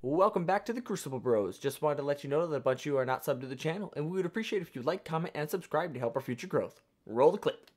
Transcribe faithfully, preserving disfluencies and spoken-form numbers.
Welcome back to the Crucible Bros. Just wanted to let you know that a bunch of you are not subbed to the channel, and we would appreciate if you like, comment, and subscribe to help our future growth. Roll the clip.